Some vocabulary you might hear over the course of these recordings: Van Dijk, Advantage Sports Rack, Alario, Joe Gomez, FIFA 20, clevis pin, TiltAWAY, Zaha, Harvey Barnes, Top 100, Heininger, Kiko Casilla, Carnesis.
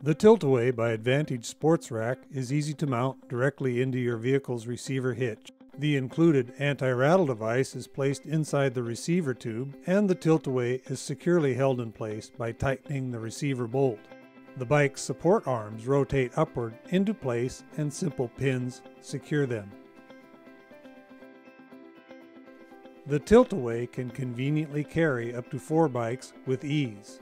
The TiltAWAY by Advantage Sports Rack is easy to mount directly into your vehicle's receiver hitch. The included anti-rattle device is placed inside the receiver tube, and the TiltAWAY is securely held in place by tightening the receiver bolt. The bike's support arms rotate upward into place, and simple pins secure them. The TiltAWAY can conveniently carry up to 4 bikes with ease.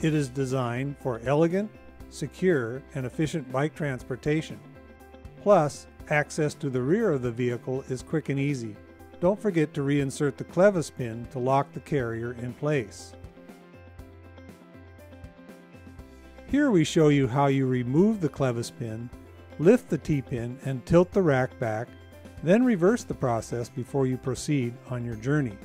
It is designed for elegant, secure, and efficient bike transportation. Plus, access to the rear of the vehicle is quick and easy. Don't forget to reinsert the clevis pin to lock the carrier in place. Here we show you how you remove the clevis pin, lift the T-pin, and tilt the rack back, then reverse the process before you proceed on your journey.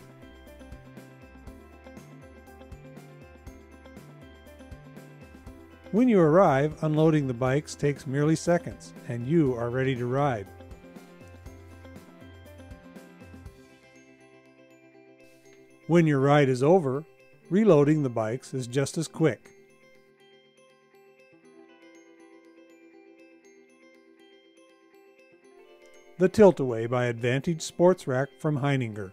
When you arrive, unloading the bikes takes merely seconds, and you are ready to ride. When your ride is over, reloading the bikes is just as quick. The TiltAWAY by Advantage Sports Rack from Heininger.